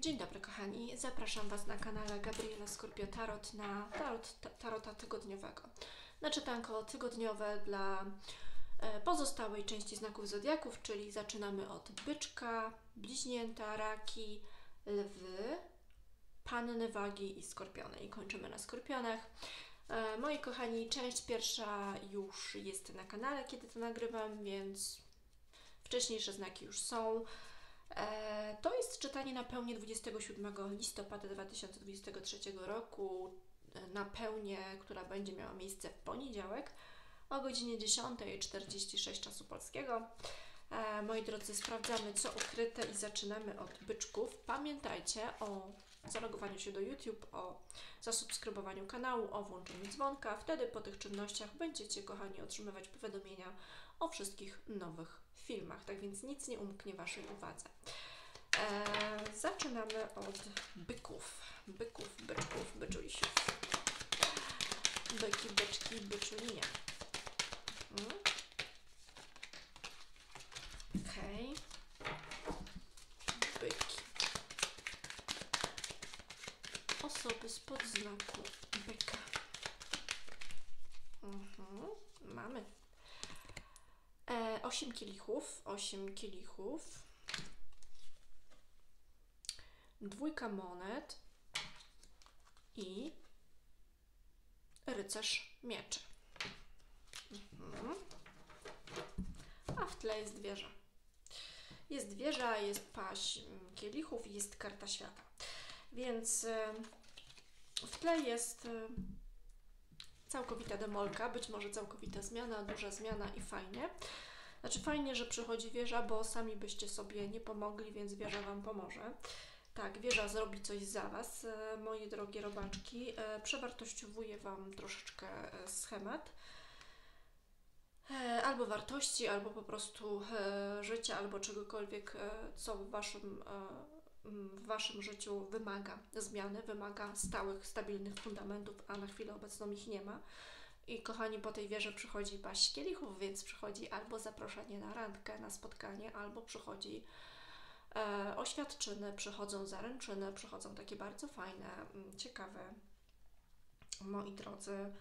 Dzień dobry kochani, zapraszam Was na kanale Gabriela Scorpio Tarot na tarota tygodniowego. Na czytanko tygodniowe dla pozostałej części znaków zodiaków, czyli zaczynamy od byczka, bliźnięta, raki, lwy, panny, wagi i skorpiony. I kończymy na skorpionach. Moi kochani, część pierwsza już jest na kanale, kiedy to nagrywam, więc wcześniejsze znaki już są. To jest czytanie na pełnię 27 listopada 2023 roku, na pełnię, która będzie miała miejsce w poniedziałek o godzinie 10:46 czasu polskiego. Moi drodzy, sprawdzamy co ukryte i zaczynamy od byczków. Pamiętajcie o zalogowaniu się do YouTube, o zasubskrybowaniu kanału, o włączeniu dzwonka. Wtedy po tych czynnościach będziecie, kochani, otrzymywać powiadomienia o wszystkich nowych filmach. Tak więc nic nie umknie Waszej uwadze. Zaczynamy od byczków, byczulisiów. Byki, byczki, byczulinie. Okej. Byki. Osoby spod znaku byka. Mamy. 8 kielichów, 2 monet i rycerz mieczy. A w tle jest wieża. Jest wieża, jest paź kielichów i jest karta świata. Więc w tle jest całkowita demolka, być może całkowita zmiana, duża zmiana i fajnie. Znaczy fajnie, że przychodzi wieża, bo sami byście sobie nie pomogli, więc wieża Wam pomoże. Tak, wieża zrobi coś za Was, moje drogie robaczki. Przewartościowuje Wam troszeczkę schemat. Albo wartości, albo po prostu życia, albo czegokolwiek, co w waszym życiu wymaga zmiany, wymaga stałych, stabilnych fundamentów, a na chwilę obecną ich nie ma. I kochani, po tej wieży przychodzi paź kielichów, więc przychodzi albo zaproszenie na randkę, na spotkanie, albo przychodzi oświadczyny, przychodzą zaręczyny, przychodzą takie bardzo fajne, ciekawe, moi drodzy,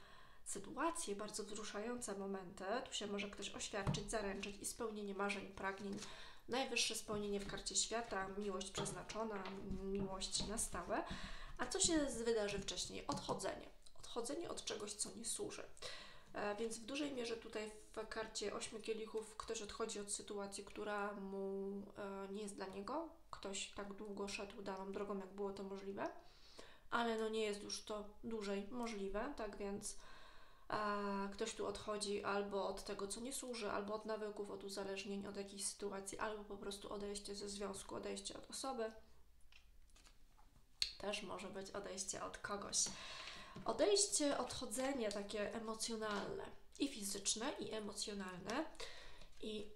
sytuacje, bardzo wzruszające momenty. Tu się może ktoś oświadczyć, zaręczyć i spełnienie marzeń, pragnień. Najwyższe spełnienie w karcie świata, miłość przeznaczona, miłość na stałe. A co się wydarzy wcześniej? Odchodzenie. Odchodzenie od czegoś, co nie służy. Więc w dużej mierze tutaj w karcie 8 kielichów ktoś odchodzi od sytuacji, która mu nie jest dla niego. Ktoś tak długo szedł daną drogą, jak było to możliwe, ale no nie jest już to dłużej możliwe, tak więc ktoś tu odchodzi albo od tego, co nie służy, albo od nawyków, od uzależnień, od jakiejś sytuacji, albo po prostu odejście ze związku, odejście od osoby. Też może być odejście od kogoś. Odejście, odchodzenie takie emocjonalne i fizyczne, i emocjonalne. I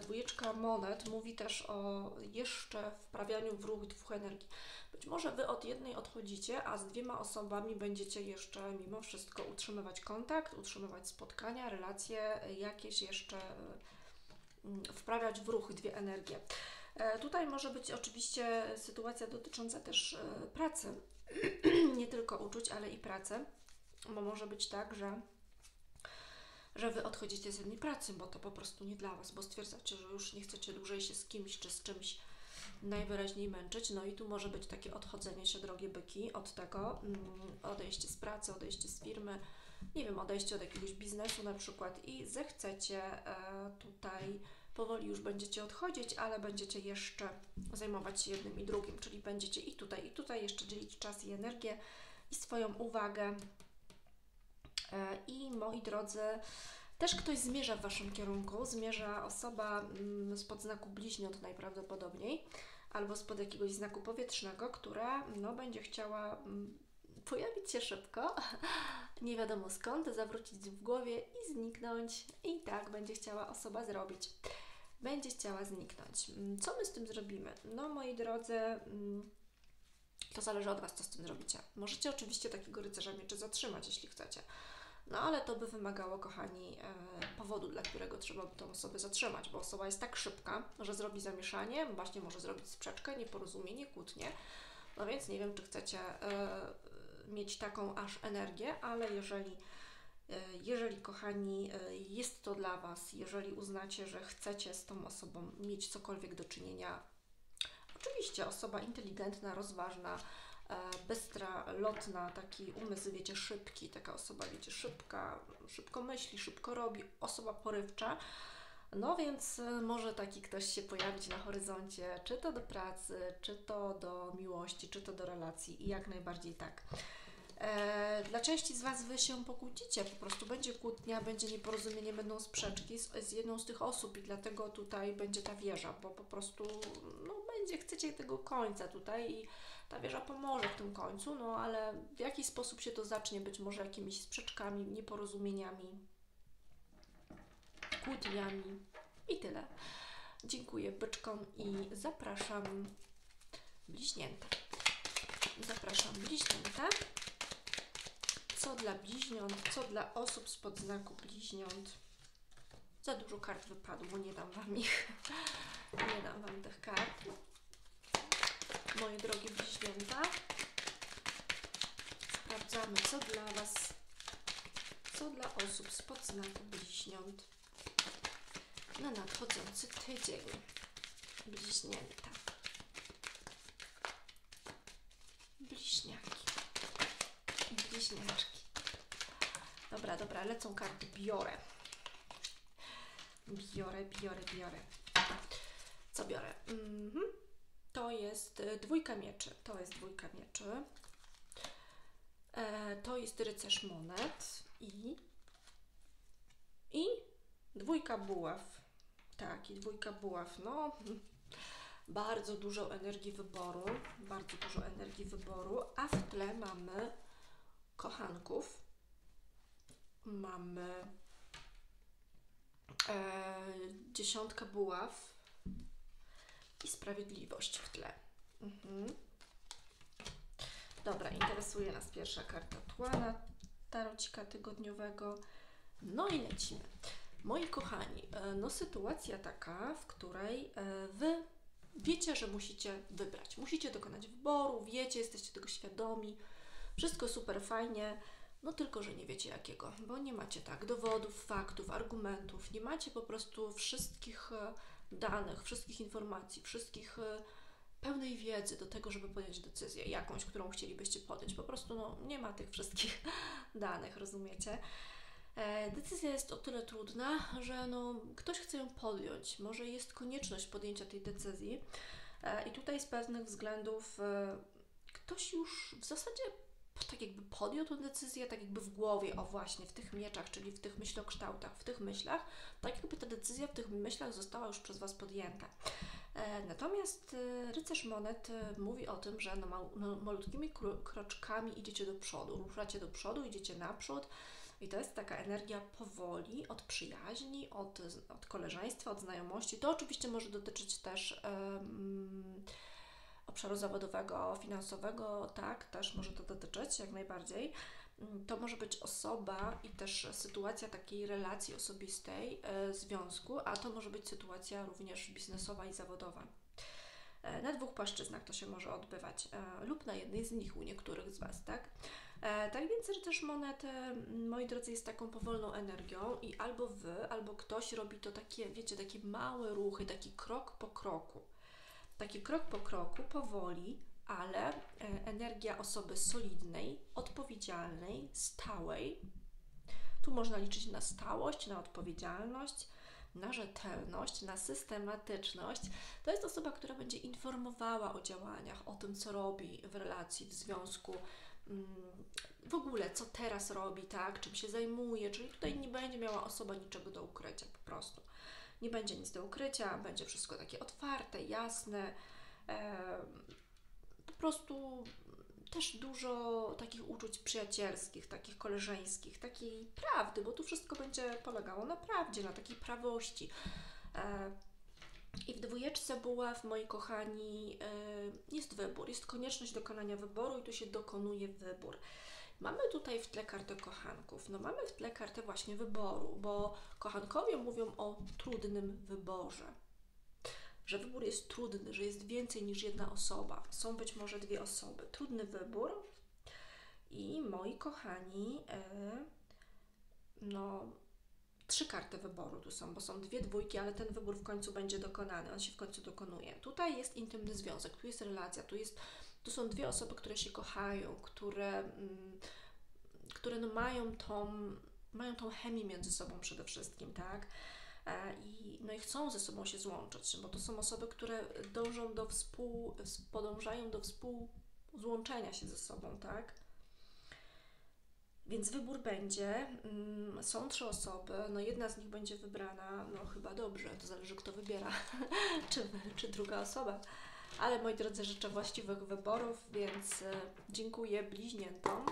dwójeczka monet mówi też o jeszcze wprawianiu w ruch 2 energii. Być może Wy od jednej odchodzicie, a z 2 osobami będziecie jeszcze mimo wszystko utrzymywać kontakt, utrzymywać spotkania, relacje, jakieś jeszcze wprawiać w ruch 2 energie. Tutaj może być oczywiście sytuacja dotycząca też pracy, nie tylko uczuć, ale i pracy, bo może być tak, że Wy odchodzicie z jednej pracy, bo to po prostu nie dla Was, bo stwierdzacie, że już nie chcecie dłużej się z kimś czy z czymś najwyraźniej męczyć. No i tu może być takie odchodzenie się, drogie byki, od tego, odejście z pracy, odejście z firmy, nie wiem, odejście od jakiegoś biznesu na przykład i zechcecie tutaj, powoli już będziecie odchodzić, ale będziecie jeszcze zajmować się jednym i drugim, czyli będziecie i tutaj jeszcze dzielić czas i energię i swoją uwagę. I moi drodzy, też ktoś zmierza w Waszym kierunku, zmierza osoba spod znaku bliźniąt najprawdopodobniej, albo spod jakiegoś znaku powietrznego, która no, będzie chciała pojawić się szybko, nie wiadomo skąd, zawrócić w głowie i zniknąć. I tak będzie chciała osoba zrobić. Będzie chciała zniknąć. Co my z tym zrobimy? No moi drodzy, to zależy od Was, co z tym zrobicie. Możecie oczywiście takiego rycerza mieczy zatrzymać, jeśli chcecie. No ale to by wymagało, kochani, powodu, dla którego trzeba by tę osobę zatrzymać, bo osoba jest tak szybka, że zrobi zamieszanie, właśnie może zrobić sprzeczkę, nieporozumienie, kłótnię. No więc nie wiem, czy chcecie mieć taką aż energię, ale jeżeli, kochani, jest to dla Was, jeżeli uznacie, że chcecie z tą osobą mieć cokolwiek do czynienia, oczywiście osoba inteligentna, rozważna, bystra, lotna, taki umysł, wiecie, szybki, taka osoba, wiecie, szybka, szybko myśli, szybko robi, osoba porywcza, no więc może taki ktoś się pojawić na horyzoncie, czy to do pracy, czy to do miłości, czy to do relacji i jak najbardziej tak. Dla części z Was Wy się pokłócicie, po prostu będzie kłótnia, będzie nieporozumienie, będą sprzeczki z jedną z tych osób i dlatego tutaj będzie ta wieża, bo po prostu no, chcecie tego końca tutaj i ta wieża pomoże w tym końcu, no ale w jaki sposób się to zacznie, być może jakimiś sprzeczkami, nieporozumieniami, kłótniami i tyle. Dziękuję byczkom i zapraszam bliźnięta. Zapraszam bliźnięta. Co dla bliźniąt, co dla osób spod znaku bliźniąt. Za dużo kart wypadło, nie dam Wam ich. Nie dam Wam tych kart. Moje drogie bliźnięta. Sprawdzamy, co dla Was, co dla osób spod znaku bliźniąt na nadchodzący tydzień. Bliźnięta. Bliźniaki. Bliźniaczki. Dobra, dobra, lecą karty. Biorę. Biorę. Co biorę? To jest dwójka mieczy. To jest dwójka mieczy. To jest rycerz monet i dwójka buław. Tak, i dwójka buław. No, bardzo dużo energii wyboru. Bardzo dużo energii wyboru. A w tle mamy kochanków. Mamy dziesiątkę buław. I sprawiedliwość w tle. Dobra, interesuje nas pierwsza karta Tuana, tarocika tygodniowego. No i lecimy. Moi kochani, no sytuacja taka, w której Wy wiecie, że musicie wybrać. Musicie dokonać wyboru, wiecie, jesteście tego świadomi. Wszystko super fajnie, no tylko, że nie wiecie jakiego, bo nie macie tak dowodów, faktów, argumentów. Nie macie po prostu wszystkich danych, wszystkich informacji, wszystkich pełnej wiedzy do tego, żeby podjąć decyzję jakąś, którą chcielibyście podjąć. Po prostu no, nie ma tych wszystkich danych, rozumiecie? Decyzja jest o tyle trudna, że no, ktoś chce ją podjąć. Może jest konieczność podjęcia tej decyzji i tutaj z pewnych względów ktoś już w zasadzie tak jakby podjął tę decyzję, tak jakby w głowie, o właśnie, w tych mieczach, czyli w tych myślokształtach, w tych myślach, tak jakby ta decyzja w tych myślach została już przez Was podjęta. Natomiast rycerz monet mówi o tym, że malutkimi kroczkami idziecie do przodu, ruszacie do przodu, idziecie naprzód i to jest taka energia powoli, od przyjaźni, od koleżeństwa, od znajomości. To oczywiście może dotyczyć też obszaru zawodowego, finansowego, tak, też może to dotyczyć, jak najbardziej. To może być osoba i też sytuacja takiej relacji osobistej, związku, a to może być sytuacja również biznesowa i zawodowa. Na dwóch płaszczyznach to się może odbywać lub na jednej z nich u niektórych z Was, tak? Tak więc rycerz monet, moi drodzy, jest taką powolną energią i albo Wy, albo ktoś robi to takie, wiecie, takie małe ruchy, taki krok po kroku. Taki krok po kroku, powoli, ale energia osoby solidnej, odpowiedzialnej, stałej. Tu można liczyć na stałość, na odpowiedzialność, na rzetelność, na systematyczność. To jest osoba, która będzie informowała o działaniach, o tym, co robi w relacji, w związku, w ogóle, co teraz robi, tak, czym się zajmuje. Czyli tutaj nie będzie miała osoba niczego do ukrycia po prostu. Nie będzie nic do ukrycia, będzie wszystko takie otwarte, jasne. Po prostu też dużo takich uczuć przyjacielskich, takich koleżeńskich, takiej prawdy, bo tu wszystko będzie polegało na prawdzie, na takiej prawości. I w dwójeczce buław, moi kochani, jest wybór, jest konieczność dokonania wyboru i tu się dokonuje wybór. Mamy tutaj w tle kartę kochanków. No mamy w tle kartę właśnie wyboru, bo kochankowie mówią o trudnym wyborze. Że wybór jest trudny, że jest więcej niż jedna osoba. Są być może dwie osoby. Trudny wybór. I moi kochani, no trzy karty wyboru tu są, bo są dwie dwójki, ale ten wybór w końcu będzie dokonany. On się w końcu dokonuje. Tutaj jest intymny związek, tu jest relacja, tu są dwie osoby, które się kochają, które no mają tą chemię między sobą przede wszystkim, tak? No i chcą ze sobą się złączyć, bo to są osoby, które podążają do współzłączenia się ze sobą, tak? Więc wybór będzie, są trzy osoby, no jedna z nich będzie wybrana, no chyba dobrze, to zależy kto wybiera, czy druga osoba. Ale moi drodzy, życzę właściwych wyborów, więc dziękuję bliźniętom.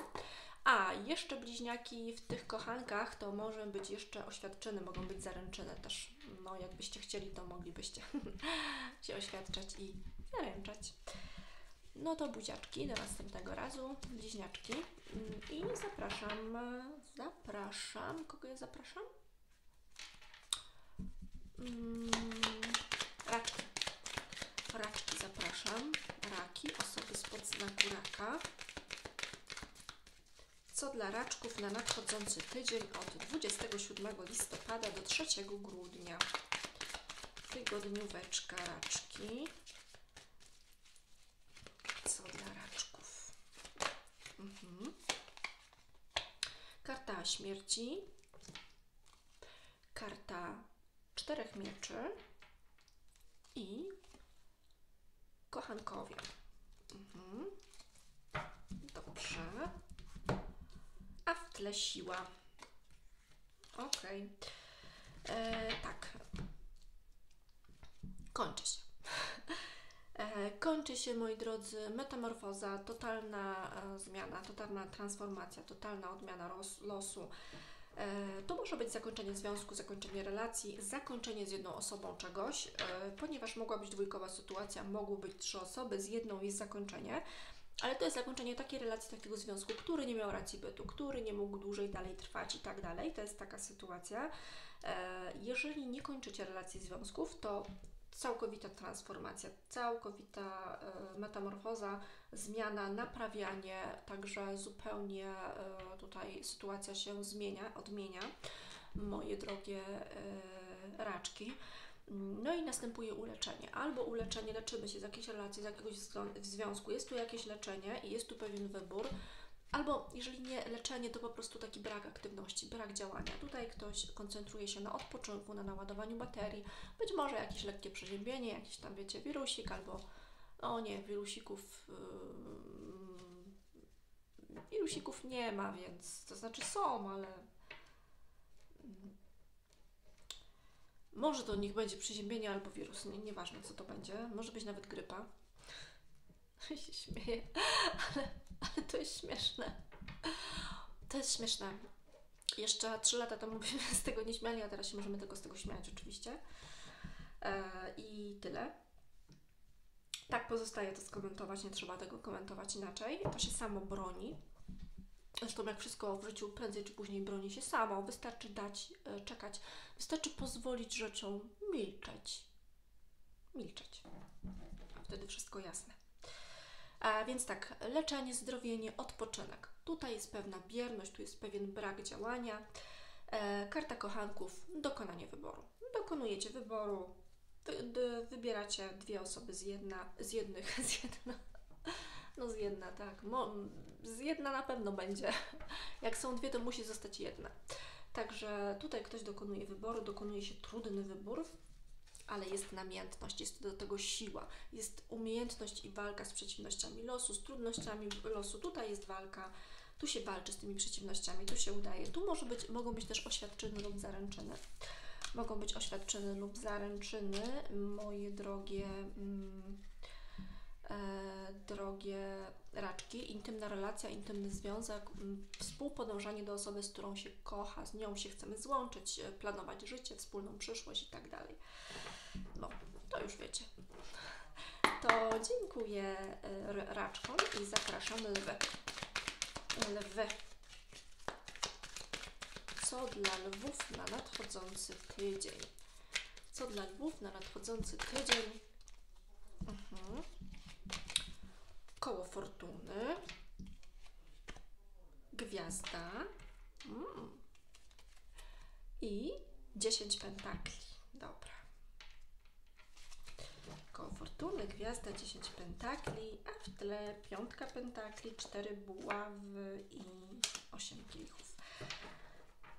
A jeszcze bliźniaki w tych kochankach to może być jeszcze oświadczyny, mogą być zaręczyny też. No jakbyście chcieli, to moglibyście się oświadczać i zaręczać. No to buziaczki do następnego razu, bliźniaczki. I zapraszam, kogo ja zapraszam? Raczki. Raczki zapraszam, raki, osoby spod znaku raka. Co dla raczków na nadchodzący tydzień od 27 listopada do 3 grudnia. Tygodnióweczka raczki. Co dla raczków? Karta śmierci. Karta 4 mieczy. I kochankowie. Dobrze. A w tle siła. Ok. Tak. Kończy się. Kończy się, moi drodzy, metamorfoza, totalna zmiana, totalna transformacja, totalna odmiana losu. To może być zakończenie związku, zakończenie relacji, zakończenie z jedną osobą czegoś, ponieważ mogła być dwójkowa sytuacja, mogły być trzy osoby, z jedną jest zakończenie, ale to jest zakończenie takiej relacji, takiego związku, który nie miał racji bytu, który nie mógł dłużej dalej trwać i tak dalej. To jest taka sytuacja. Jeżeli nie kończycie relacji związków, to całkowita transformacja, całkowita metamorfoza, zmiana, naprawianie, także zupełnie tutaj sytuacja się zmienia, odmienia, moje drogie raczki. No i następuje uleczenie. Albo uleczenie, leczymy się z jakiejś relacji, z jakiegoś związku, jest tu jakieś leczenie i jest tu pewien wybór. Albo jeżeli nie leczenie, to po prostu taki brak aktywności, brak działania. Tutaj ktoś koncentruje się na odpoczynku, na naładowaniu baterii, być może jakieś lekkie przeziębienie, jakiś tam, wiecie, wirusik albo, o nie, wirusików nie ma, więc, to znaczy są, ale może to niech będzie przeziębienie albo wirus, nieważne co to będzie, może być nawet grypa. Się śmieję, ale to jest śmieszne. To jest śmieszne. Jeszcze 3 lata temu byśmy z tego nie śmiali, a teraz się możemy tego z tego śmiać oczywiście. I tyle. Tak pozostaje to skomentować, nie trzeba tego komentować inaczej. To się samo broni. Zresztą jak wszystko w życiu prędzej czy później broni się samo. Wystarczy dać, czekać. Wystarczy pozwolić rzeczom milczeć. Milczeć. A wtedy wszystko jasne. A więc tak, leczenie, zdrowienie, odpoczynek. Tutaj jest pewna bierność, tu jest pewien brak działania. Karta kochanków, dokonanie wyboru. Dokonujecie wyboru, wybieracie dwie osoby z jedna na pewno będzie. Jak są dwie, to musi zostać jedna. Także tutaj ktoś dokonuje wyboru, dokonuje się trudny wybór. Ale jest namiętność, jest do tego siła, jest umiejętność i walka z przeciwnościami losu, z trudnościami losu. Tutaj jest walka, tu się walczy z tymi przeciwnościami, tu się udaje. Tu może być, mogą być też oświadczyny lub zaręczyny. Mogą być oświadczyny lub zaręczyny, moje drogie, drogie raczki. Intymna relacja, intymny związek, współpodążanie do osoby, z którą się kocha, z nią się chcemy złączyć, planować życie, wspólną przyszłość i tak dalej. No, to już wiecie. To dziękuję raczkom i zapraszam lwy. Lwy. Co dla lwów na nadchodzący tydzień? Co dla lwów na nadchodzący tydzień? Koło fortuny. Gwiazda. I 10 pentakli. Dobra. Koło fortuny, gwiazda, 10 pentakli, a w tle 5 pentakli, 4 buławy i 8 kielichów.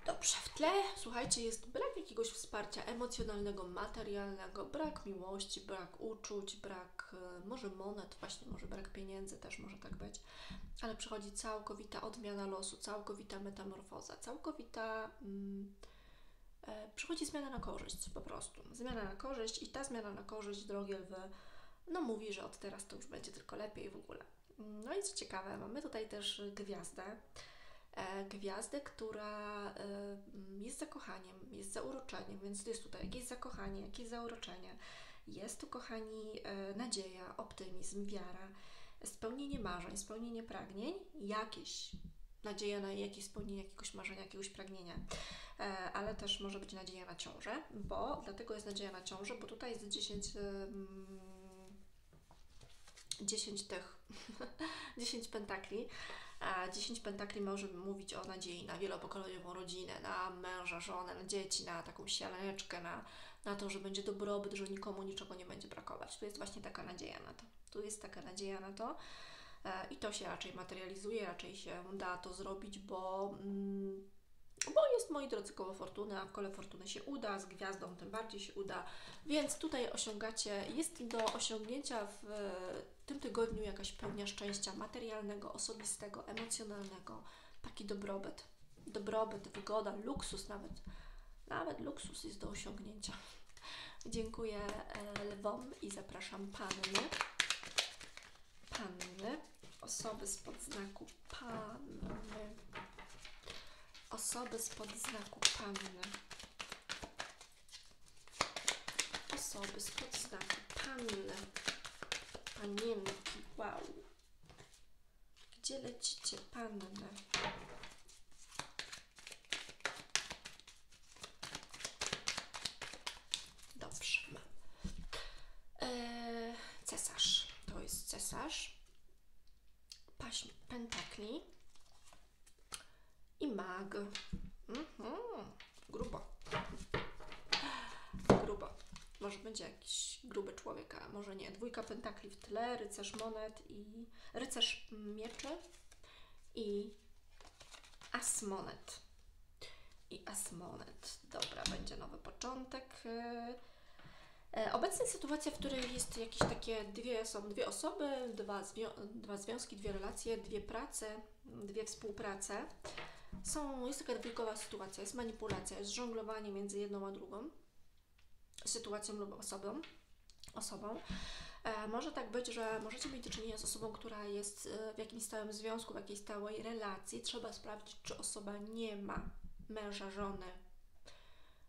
Dobrze, w tle, słuchajcie, jest brak jakiegoś wsparcia emocjonalnego, materialnego, brak miłości, brak uczuć, brak może monet, właśnie może brak pieniędzy, też może tak być, ale przychodzi całkowita odmiana losu, całkowita metamorfoza, całkowita... przychodzi zmiana na korzyść, po prostu. Zmiana na korzyść i ta zmiana na korzyść, drogie lwy, no mówi, że od teraz to już będzie tylko lepiej w ogóle. No i co ciekawe, mamy tutaj też gwiazdę. Gwiazdę, która jest zakochaniem, jest zauroczeniem, więc jest tutaj jakieś zakochanie, jakieś zauroczenie. Jest tu, kochani, nadzieja, optymizm, wiara, spełnienie marzeń, spełnienie pragnień, jakieś nadzieja na jakieś spełnienie jakiegoś marzenia, jakiegoś pragnienia, ale też może być nadzieja na ciążę, bo dlatego jest nadzieja na ciążę, bo tutaj jest 10 pentakli. 10 pentakli może mówić o nadziei na wielopokoleniową rodzinę, na męża, żonę, na dzieci, na taką sianeczkę, na to, że będzie dobrobyt, że nikomu niczego nie będzie brakować. Tu jest właśnie taka nadzieja na to. Tu jest taka nadzieja na to i to się raczej materializuje, raczej się da to zrobić, bo jest, moi drodzy, koło fortuny, a w kole fortuny się uda, z gwiazdą tym bardziej się uda, więc tutaj osiągacie, jest do osiągnięcia w tym tygodniu jakaś pełnia szczęścia materialnego, osobistego, emocjonalnego, taki dobrobyt, wygoda, luksus nawet, luksus jest do osiągnięcia. Dziękuję lwom i zapraszam panny, osoby spod znaku panny. Osoby spod znaku panny. Osoby spod znaku panny. Panienki, wow. Gdzie lecicie, panny? Dobrze, mam. Cesarz. To jest cesarz. Paźń pentakli. I mag. Grubo. Może będzie jakiś gruby człowiek, a może nie. 2 pentakli w tle, rycerz monet i... rycerz mieczy i as monet. Dobra, będzie nowy początek. Obecna sytuacja, w której jest jakieś takie są dwie osoby, dwa związki, dwie relacje, dwie prace, dwie współprace. Jest taka dwójkowa sytuacja, jest manipulacja, jest żonglowanie między jedną a drugą sytuacją lub osobą. Może tak być, że możecie mieć do czynienia z osobą, która jest w jakimś stałym związku, w jakiejś stałej relacji. Trzeba sprawdzić, czy osoba nie ma męża, żony,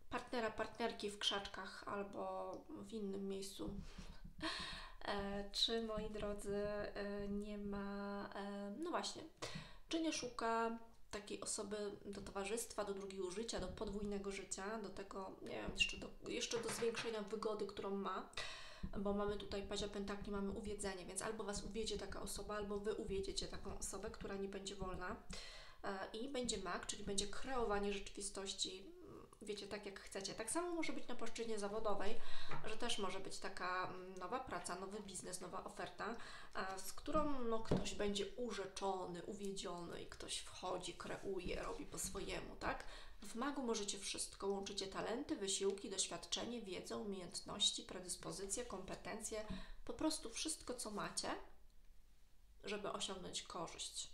partnera, partnerki w krzaczkach albo w innym miejscu. Czy, moi drodzy, nie ma... no właśnie, czy nie szuka takiej osoby do towarzystwa, do drugiego życia, do podwójnego życia, do tego, nie wiem, jeszcze do zwiększenia wygody, którą ma, bo mamy tutaj paźnia pentakli, mamy uwiedzenie, więc albo Was uwiedzie taka osoba, albo Wy uwiedziecie taką osobę, która nie będzie wolna. I będzie mag, czyli będzie kreowanie rzeczywistości, wiecie, tak jak chcecie. Tak samo może być na płaszczyźnie zawodowej, że też może być taka nowa praca, nowy biznes, nowa oferta, z którą no, ktoś będzie urzeczony, uwiedziony i ktoś wchodzi, kreuje, robi po swojemu, tak? W magu możecie wszystko, łączycie talenty, wysiłki, doświadczenie, wiedzę, umiejętności, predyspozycje, kompetencje, po prostu wszystko, co macie, żeby osiągnąć korzyść.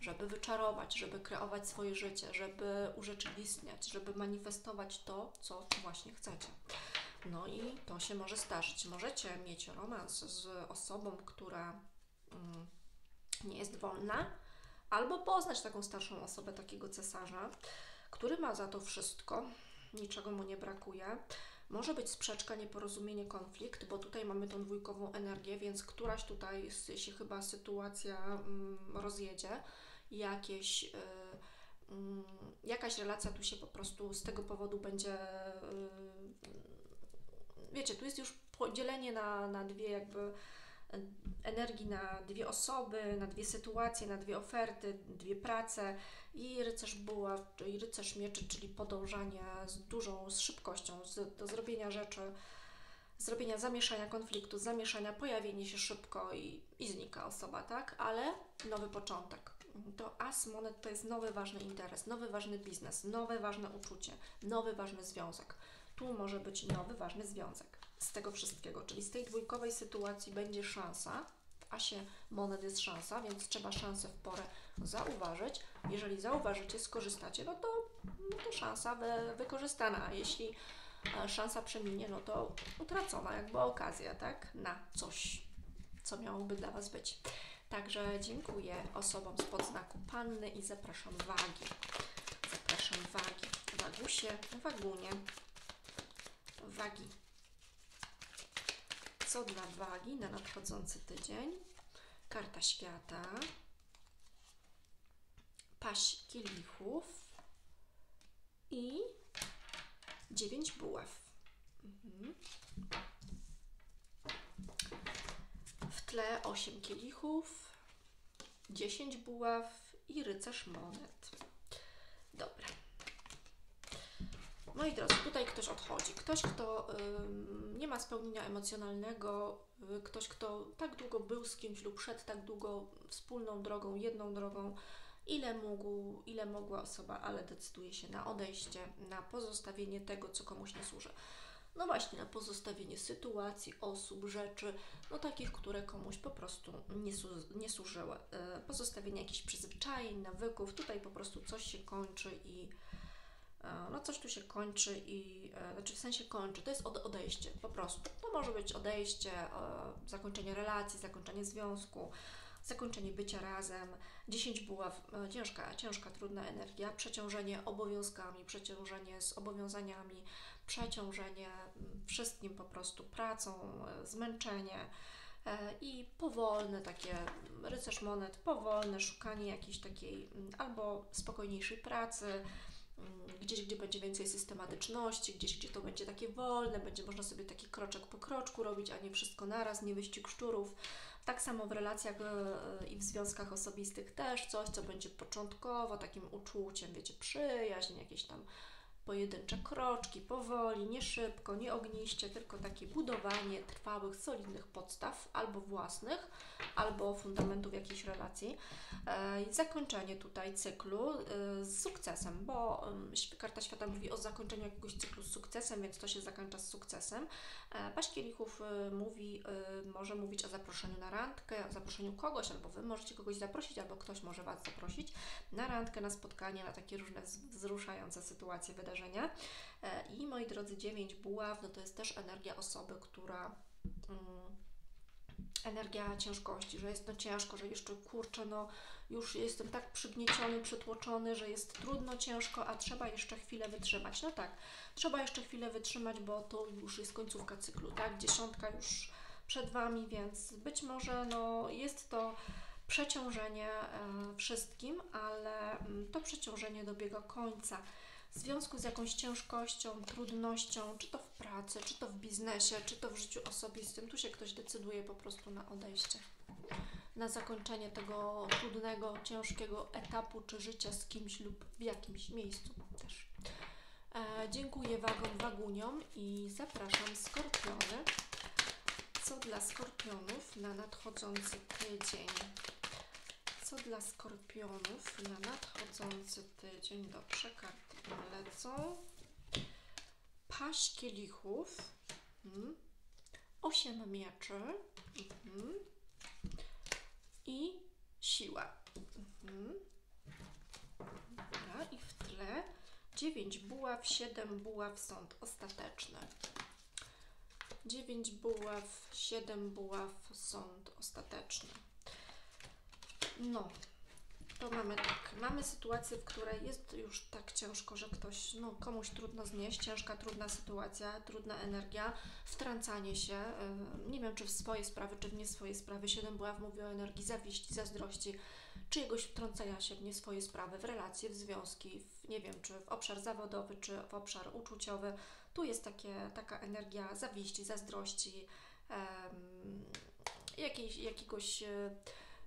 Żeby wyczarować, żeby kreować swoje życie, żeby urzeczywistniać, żeby manifestować to, co właśnie chcecie. No i to się może zdarzyć. Możecie mieć romans z osobą, która nie jest wolna, albo poznać taką starszą osobę, takiego cesarza, który ma za to wszystko, niczego mu nie brakuje. Może być sprzeczka, nieporozumienie, konflikt, bo tutaj mamy tą dwójkową energię, więc któraś tutaj się chyba sytuacja rozjedzie, jakaś relacja tu się po prostu z tego powodu będzie, wiecie, tu jest już podzielenie na dwie jakby energii, na dwie osoby, na dwie sytuacje, na dwie oferty, dwie prace i rycerz buław, i rycerz mieczy, czyli podążanie z szybkością, do zrobienia rzeczy, zrobienia zamieszania konfliktu, zamieszania, pojawienie się szybko i znika osoba, tak? Ale nowy początek. To as monet to jest nowy ważny interes, nowy ważny biznes, nowe ważne uczucie, nowy ważny związek. Tu może być nowy ważny związek z tego wszystkiego, czyli z tej dwójkowej sytuacji będzie szansa, w asie monet jest szansa, więc trzeba szansę w porę zauważyć. Jeżeli zauważycie, skorzystacie, no to szansa wykorzystana, a jeśli szansa przeminie, no to utracona jakby okazja, tak, na coś, co miałoby dla Was być. Także dziękuję osobom z podznaku Panny i zapraszam wagi. Zapraszam wagi. Wagusie, wagunie, wagi. Co dla wagi na nadchodzący tydzień? Karta świata, paść kielichów i 9 buław. W tle 8 kielichów, 10 buław i rycerz monet. Dobra. Moi drodzy, tutaj ktoś odchodzi. Ktoś, kto nie ma spełnienia emocjonalnego, ktoś, kto tak długo był z kimś lub szedł tak długo wspólną drogą, jedną drogą, ile mogła osoba, ale decyduje się na odejście, na pozostawienie tego, co komuś nie służy. No właśnie, na pozostawienie sytuacji, osób, rzeczy, no takich, które komuś po prostu nie służyły. Pozostawienie jakichś przyzwyczajeń, nawyków, tutaj po prostu coś się kończy i no coś tu się kończy i, znaczy w sensie kończy, to jest odejście po prostu. To może być odejście, zakończenie relacji, zakończenie związku, zakończenie bycia razem, 10 buław, ciężka, trudna energia, przeciążenie obowiązkami, przeciążenie z obowiązaniami, przeciążenie wszystkim po prostu, pracą, zmęczenie i powolne takie, rycerz monet, powolne szukanie jakiejś takiej albo spokojniejszej pracy, gdzieś, gdzie będzie więcej systematyczności, gdzieś, gdzie to będzie takie wolne, będzie można sobie taki kroczek po kroczku robić, a nie wszystko naraz, nie wyścig szczurów. Tak samo w relacjach i w związkach osobistych też coś, co będzie początkowo takim uczuciem, wiecie, przyjaźń, jakieś tam pojedyncze kroczki, powoli, nie szybko, nie ogniście, tylko takie budowanie trwałych, solidnych podstaw, albo własnych, albo fundamentów jakiejś relacji. I zakończenie tutaj cyklu z sukcesem, bo karta świata mówi o zakończeniu jakiegoś cyklu z sukcesem, więc to się zakończa z sukcesem. Paść kielichów może mówić o zaproszeniu na randkę, o zaproszeniu kogoś, albo Wy możecie kogoś zaprosić, albo ktoś może Was zaprosić na randkę, na spotkanie, na takie różne wzruszające sytuacje, wydarzenia. I moi drodzy, 9 buław, no to jest też energia osoby, która energia ciężkości, że jest no ciężko, że jeszcze kurczę, no już jestem tak przygnieciony, przytłoczony, że jest trudno, ciężko, a trzeba jeszcze chwilę wytrzymać. No tak, trzeba jeszcze chwilę wytrzymać, bo to już jest końcówka cyklu, tak? Dziesiątka już przed Wami, więc być może no jest to przeciążenie wszystkim, ale to przeciążenie dobiega końca. W związku z jakąś ciężkością, trudnością, czy to w pracy, czy to w biznesie, czy to w życiu osobistym, tu się ktoś decyduje po prostu na odejście, na zakończenie tego trudnego, ciężkiego etapu, czy życia z kimś lub w jakimś miejscu też. Dziękuję wagom, waguniom i zapraszam skorpiony. Co dla skorpionów na nadchodzący tydzień? Co dla skorpionów na nadchodzący tydzień? Dobrze, karty lecą. Paść kielichów, 8 mieczy i siła. Dobra, i w tle 9 buław, 7 buław, sąd ostateczny. 9 buław, 7 buław, sąd ostateczny. No, to mamy tak. Mamy sytuację, w której jest już tak ciężko, że ktoś, no komuś trudno znieść, ciężka, trudna sytuacja, trudna energia, wtrącanie się, nie wiem czy w swoje sprawy, czy w nie swoje sprawy. 7 buław mówi o energii zawiści, zazdrości, czyjegoś wtrącenia się w nie swoje sprawy, w relacje, w związki, w, nie wiem, czy w obszar zawodowy, czy w obszar uczuciowy. Tu jest taka energia zawiści, zazdrości, jakiegoś...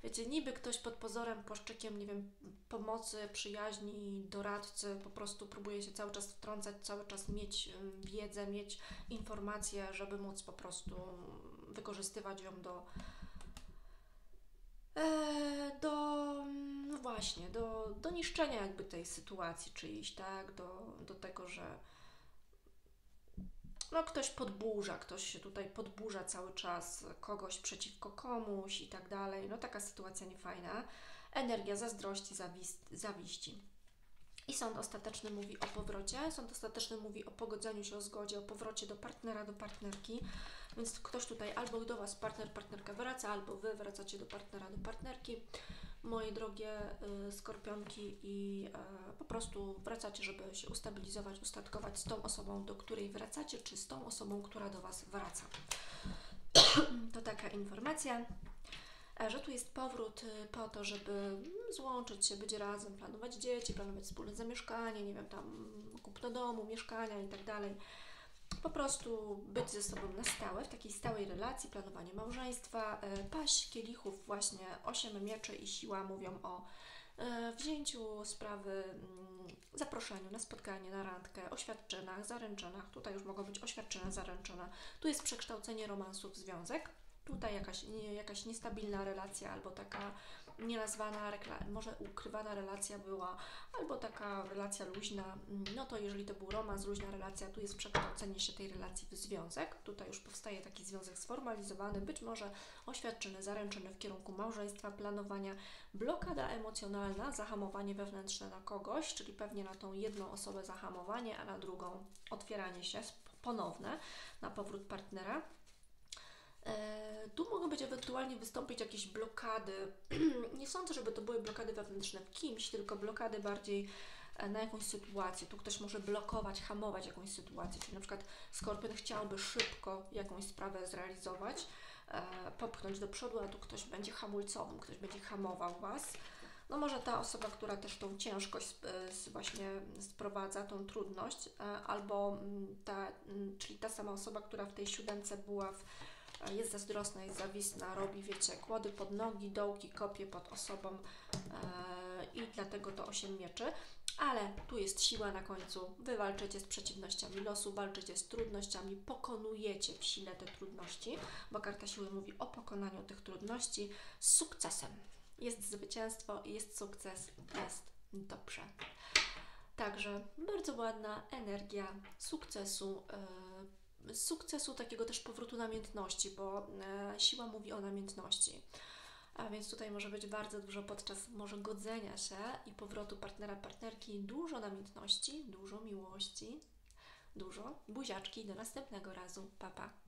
Wiecie, niby ktoś pod pozorem, płaszczykiem, nie wiem, pomocy, przyjaźni, doradcy po prostu próbuje się cały czas wtrącać, cały czas mieć wiedzę, mieć informacje, żeby móc po prostu wykorzystywać ją do niszczenia jakby tej sytuacji czyjejś, tak? Do tego, że no ktoś podburza, ktoś się tutaj podburza cały czas, kogoś przeciwko komuś i tak dalej. No taka sytuacja niefajna. Energia zazdrości, zawiści. I sąd ostateczny mówi o powrocie. Sąd ostateczny mówi o pogodzeniu się, o zgodzie, o powrocie do partnera, do partnerki. Więc ktoś tutaj albo do Was partner, partnerka wraca, albo Wy wracacie do partnera, do partnerki. Moje drogie skorpionki i po prostu wracacie, żeby się ustabilizować, ustatkować z tą osobą, do której wracacie, czy z tą osobą, która do Was wraca. To taka informacja, że tu jest powrót po to, żeby złączyć się, być razem, planować dzieci, planować wspólne zamieszkanie, nie wiem, tam kupno domu, mieszkania i tak dalej. Po prostu być ze sobą na stałe, w takiej stałej relacji, planowanie małżeństwa, paść kielichów właśnie, 8 mieczy i siła mówią o wzięciu sprawy, zaproszeniu na spotkanie, na randkę, oświadczynach, zaręczynach. Tutaj już mogą być oświadczyny, zaręczyna. Tu jest przekształcenie romansu w związek. Tutaj jakaś niestabilna relacja albo taka nienazwana, może ukrywana relacja była, albo taka relacja luźna, no to jeżeli to był romans, luźna relacja, tu jest przekształcenie się tej relacji w związek. Tutaj już powstaje taki związek sformalizowany, być może oświadczyny, zaręczyny w kierunku małżeństwa, planowania, blokada emocjonalna, zahamowanie wewnętrzne na kogoś, czyli pewnie na tą jedną osobę zahamowanie, a na drugą otwieranie się ponowne na powrót partnera. Tu mogą być ewentualnie wystąpić jakieś blokady, nie sądzę, żeby to były blokady wewnętrzne w kimś, tylko blokady bardziej na jakąś sytuację. Tu ktoś może blokować, hamować jakąś sytuację, czyli na przykład skorpion chciałby szybko jakąś sprawę zrealizować, popchnąć do przodu, a tu ktoś będzie hamulcowym, ktoś będzie hamował Was. No może ta osoba, która też tą ciężkość właśnie sprowadza, tą trudność, albo czyli ta sama osoba, która w tej 7 była jest zazdrosna, jest zawisna, robi, wiecie, kłody pod nogi, dołki, kopie pod osobą i dlatego to 8 mieczy. Ale tu jest siła na końcu. Wy walczycie z przeciwnościami losu, walczycie z trudnościami, pokonujecie w sile te trudności, bo karta siły mówi o pokonaniu tych trudności z sukcesem. Jest zwycięstwo, jest sukces, jest dobrze. Także bardzo ładna energia sukcesu, takiego też powrotu namiętności, bo siła mówi o namiętności. A więc tutaj może być bardzo dużo podczas może godzenia się i powrotu partnera, partnerki, dużo namiętności, dużo miłości, dużo buziaczki. Do następnego razu. Pa, pa.